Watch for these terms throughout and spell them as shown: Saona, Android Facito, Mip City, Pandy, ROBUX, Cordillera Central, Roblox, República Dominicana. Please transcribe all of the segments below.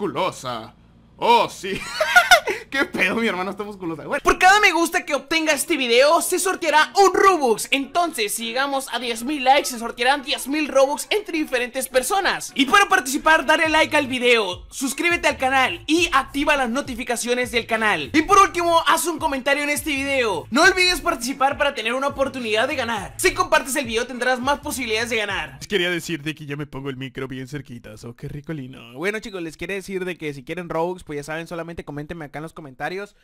musculosa. Oh, sí. ¿Qué pedo? Mi hermano está musculosa. Bueno, por cada me gusta que obtenga este video se sorteará un Robux. Entonces, si llegamos a 10.000 likes, se sortearán 10.000 Robux entre diferentes personas. Y para participar, dale like al video, suscríbete al canal y activa las notificaciones del canal. Y por último, haz un comentario en este video. No olvides participar para tener una oportunidad de ganar. Si compartes el video, tendrás más posibilidades de ganar. Les quería decir de que ya me pongo el micro bien cerquita. Oh, qué ricolino. Bueno, chicos, les quería decir de que si quieren Robux, pues ya saben, solamente coméntenme acá en los comentarios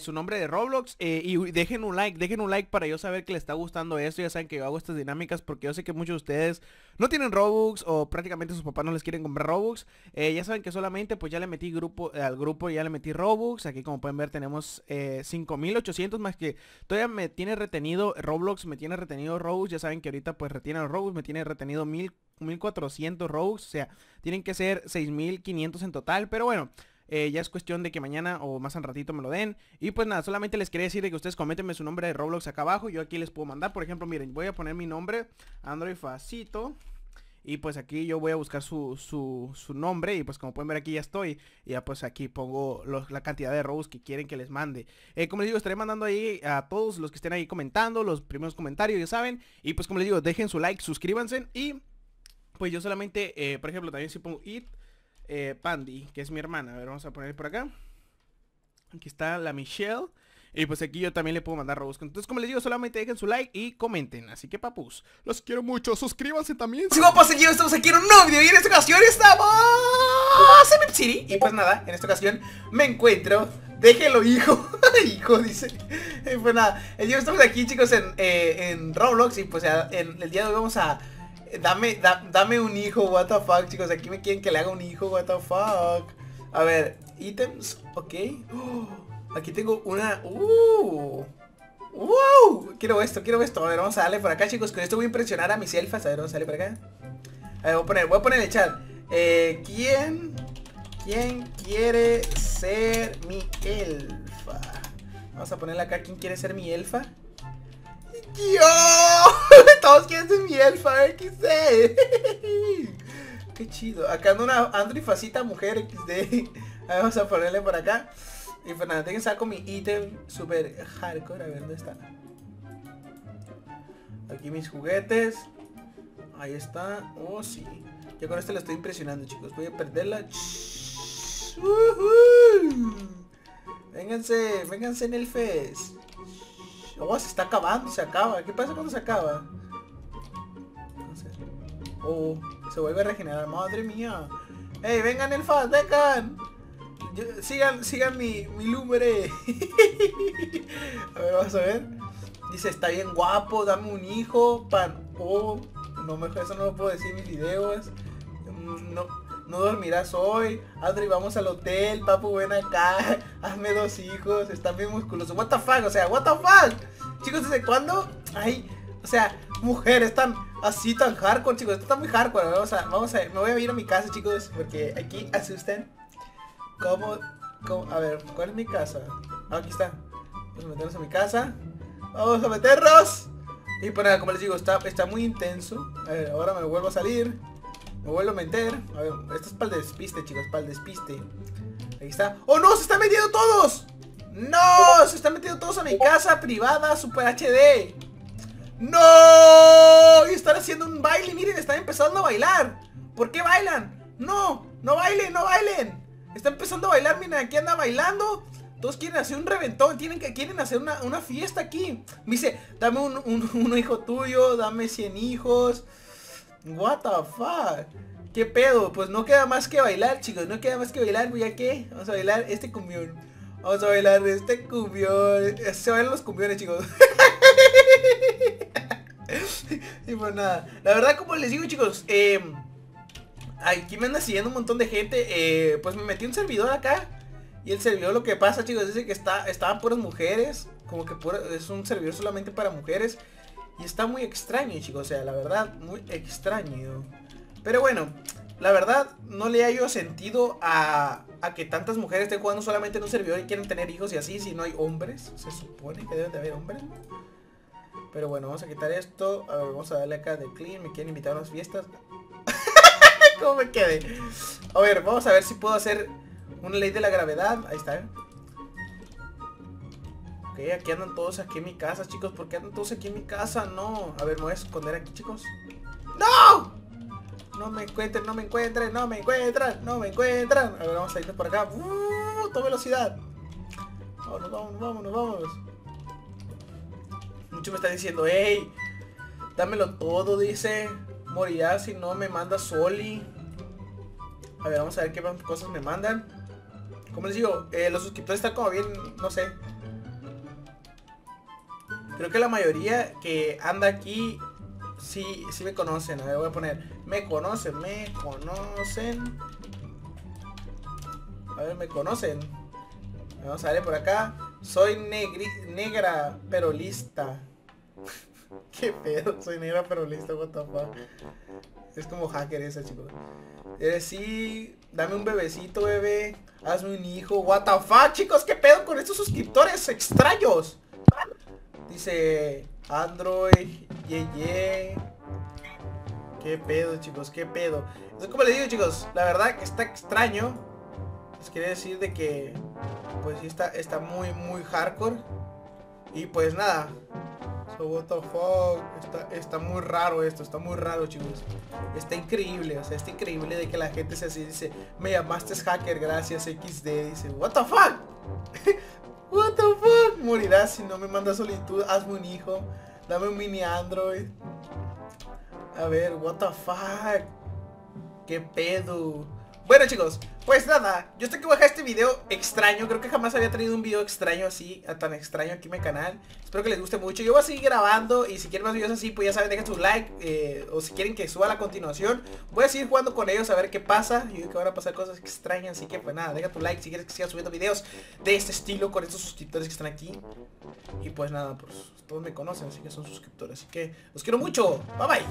su nombre de Roblox y dejen un like para yo saber que les está gustando esto. Ya saben que yo hago estas dinámicas porque yo sé que muchos de ustedes no tienen Robux o prácticamente sus papás no les quieren comprar Robux. Ya saben que solamente pues ya le metí al grupo Robux. Aquí como pueden ver tenemos 5.800 más que todavía me tiene retenido Roblox, me tiene retenido Robux. Ya saben que ahorita pues retienen Robux, me tiene retenido 1.400 Robux, o sea, tienen que ser 6.500 en total, pero bueno. Ya es cuestión de que mañana o más al ratito me lo den. Y pues nada, solamente les quería decir que ustedes coméntenme su nombre de Roblox acá abajo. Yo aquí les puedo mandar, por ejemplo, miren, voy a poner mi nombre, Android Facito. Y pues aquí yo voy a buscar su nombre. Y pues como pueden ver aquí ya estoy. Y ya pues aquí pongo la cantidad de Robux que quieren que les mande. Como les digo, estaré mandando ahí a todos los que estén ahí comentando, los primeros comentarios, ya saben. Y pues como les digo, dejen su like, suscríbanse. Y pues yo solamente, por ejemplo, también si pongo Pandy, que es mi hermana. A ver, vamos a poner por acá. Aquí está la Michelle. Y pues aquí yo también le puedo mandar Robux. Entonces, como les digo, solamente dejen su like y comenten. Así que, papus, los quiero mucho. Suscríbanse también. Sí, guapos, seguidos, estamos aquí en un nuevo video. Y en esta ocasión estamos en Mip City. Y pues nada, en esta ocasión me encuentro. Déjelo, hijo. Hijo, dice. Pues nada, el día estamos aquí, chicos, en Roblox. Y pues el día de hoy vamos a... Dame un hijo, what the fuck, chicos. Aquí me quieren que le haga un hijo, what the fuck. A ver, ítems, ok. Aquí tengo una... ¡Wow! Quiero esto, quiero esto. A ver, vamos a darle por acá, chicos. Con esto voy a impresionar a mis elfas. A ver, vamos a darle por acá. A ver, voy a poner en el chat. ¿Quién quiere ser mi elfa? Vamos a ponerle acá, ¿quién quiere ser mi elfa? ¡Yo! Todos quieren ser mi elfa, XD. Qué chido. Acá anda una Android Facita mujer, XD. Vamos a ponerle por acá. Y pues nada, tengo que saco mi ítem super hardcore. A ver, ¿dónde está? Aquí mis juguetes. Ahí está. Oh, sí. Yo con esto lo estoy impresionando, chicos. Voy a perderla. Vénganse, vénganse en el fest. Oh, se está acabando, se acaba. ¿Qué pasa cuando se acaba? No sé. Oh, se vuelve a regenerar. Madre mía. Ey, vengan el fast, vengan. Sigan mi lumbre. A ver, vamos a ver. Dice, está bien guapo, dame un hijo. Oh, no, mejor eso no lo puedo decir en mis videos. No dormirás hoy, Android, vamos al hotel, papu, ven acá, hazme dos hijos, están bien musculosos, what the fuck, o sea, what the fuck, chicos, ¿desde cuándo? Ay, o sea, mujeres tan, así tan hardcore, chicos, esto está muy hardcore, vamos a, me voy a ir a mi casa, chicos, porque aquí asustan, a ver, ¿cuál es mi casa? Ah, aquí está, vamos a meternos a mi casa, vamos a meternos, y pues nada, como les digo, está muy intenso, a ver, ahora me vuelvo a salir. Me vuelvo a meter. A ver, esto es para el despiste, chicos. Para el despiste. Ahí está. ¡Oh, no! ¡Se están metiendo todos! ¡No! ¡Se están metiendo todos a mi casa privada Super HD! ¡No! Y están haciendo un baile. Miren, están empezando a bailar. ¿Por qué bailan? ¡No! ¡No bailen! ¡No bailen! Están empezando a bailar. Miren, aquí anda bailando. Todos quieren hacer un reventón. Quieren hacer una fiesta aquí. Me dice, dame un hijo tuyo. Dame 100 hijos. What the fuck. ¿Qué pedo? Pues no queda más que bailar, chicos. No queda más que bailar, ya que vamos a bailar este cumbión. Vamos a bailar este cumbión. Se bailan los cumbiones, chicos. Y pues nada, la verdad como les digo, chicos, aquí me anda siguiendo un montón de gente. Pues me metí un servidor acá. Y el servidor lo que pasa, chicos, es que estaban puras mujeres. Como que es un servidor solamente para mujeres. Y está muy extraño, chicos, o sea, la verdad, muy extraño. Pero bueno, la verdad, no le hallo sentido a que tantas mujeres estén jugando solamente en un servidor y quieren tener hijos y así, si no hay hombres. Se supone que deben de haber hombres, ¿no? Pero bueno, vamos a quitar esto. A ver, vamos a darle acá de clean, me quieren invitar a unas fiestas. ¿Cómo me quedé? A ver, vamos a ver si puedo hacer una ley de la gravedad. Ahí está, ¿eh? Ok, aquí andan todos aquí en mi casa, chicos. ¿Por qué andan todos aquí en mi casa? No. A ver, me voy a esconder aquí, chicos. ¡No! No me encuentren, no me encuentren, no me encuentran, no me encuentran. A ver, vamos a irnos por acá. ¡Toda velocidad! Vámonos, vámonos, vámonos, vámonos. Mucho me está diciendo, ¡ey! Dámelo todo, dice. Morirás si no me manda Soli. A ver, vamos a ver qué más cosas me mandan. Como les digo, los suscriptores están como bien, no sé. Creo que la mayoría que anda aquí sí me conocen. A ver, voy a poner, me conocen. A ver, me conocen. Vamos a ver por acá. Soy negra pero lista. Qué pedo, soy negra pero lista, what the fuck. Es como hacker esa, chicos. Sí, dame un bebecito, bebé. Hazme un hijo, what the fuck, chicos. Qué pedo con estos suscriptores extraños. Dice Android, qué pedo, chicos, qué pedo. Entonces, como les digo, chicos, la verdad que está extraño. Les quería decir de que pues sí está muy hardcore. Y pues nada, so what the fuck, está muy raro esto, está muy raro, chicos. Está increíble, o sea, está increíble de que la gente se así dice, me llamaste hacker, gracias XD, dice, what the fuck. What the fuck. Morirás si no me mandas solicitud, hazme un hijo, dame un mini Android. A ver, what the fuck. Qué pedo. Bueno, chicos, pues nada, yo estoy que voy a dejar este video extraño. Creo que jamás había traído un video extraño así, tan extraño aquí en mi canal. Espero que les guste mucho, yo voy a seguir grabando. Y si quieren más videos así, pues ya saben, dejen su like, o si quieren que suba a la continuación. Voy a seguir jugando con ellos a ver qué pasa. Yo creo que van a pasar cosas extrañas, así que pues nada, deja tu like si quieres que siga subiendo videos de este estilo con estos suscriptores que están aquí. Y pues nada, pues todos me conocen, así que son suscriptores. Así que los quiero mucho, bye bye.